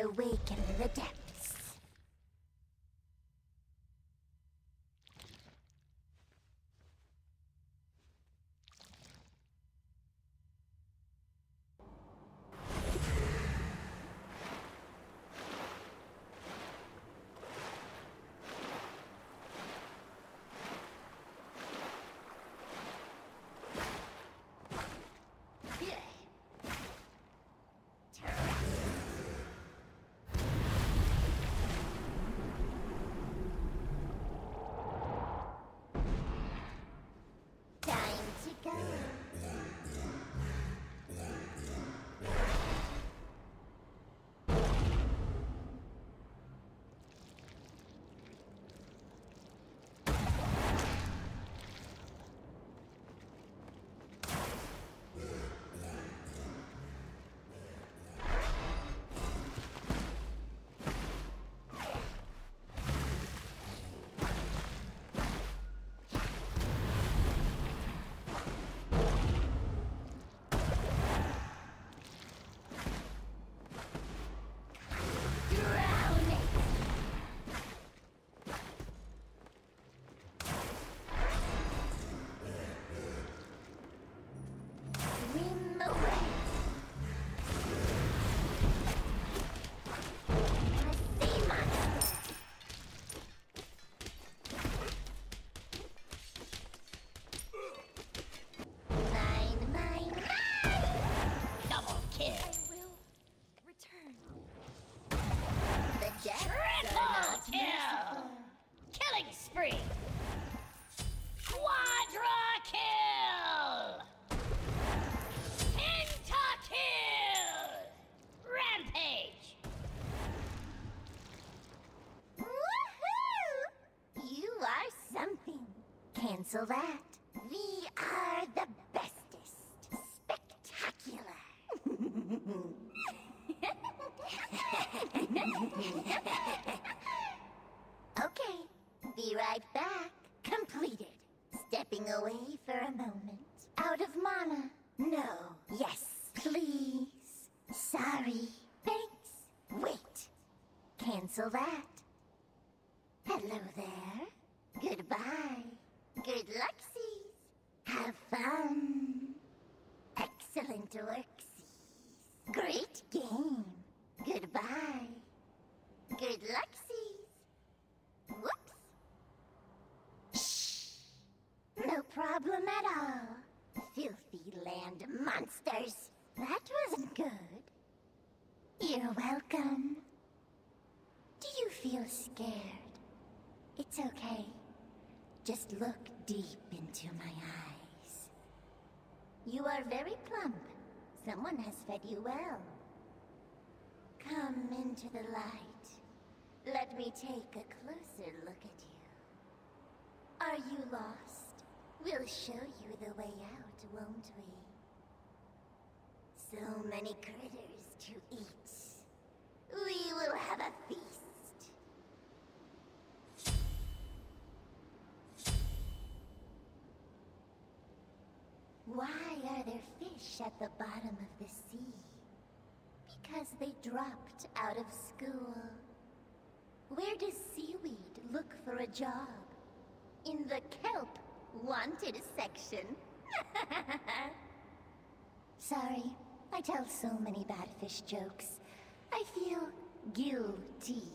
awaken the depths. Cancel that. We are the bestest. Spectacular. Okay, be right back. Completed. Stepping away for a moment. Out of mana. No. Yes. Please. Sorry. Thanks. Wait. Cancel that. Hello there. Goodbye. Good luck, Seas. Have fun. Excellent work, Seas. Great game. Goodbye. Good luck, Seas. Whoops. Shh. No problem at all. Filthy land monsters. That wasn't good. You're welcome. Do you feel scared? It's okay. Just look deep into my eyes. You are very plump. Someone has fed you well. Come into the light. Let me take a closer look at you. Are you lost? We'll show you the way out, won't we? So many critters to eat. We will have a feast. Why are there fish at the bottom of the sea? Because they dropped out of school. Where does seaweed look for a job? In the kelp wanted section. Sorry, I tell so many bad fish jokes. I feel guilty.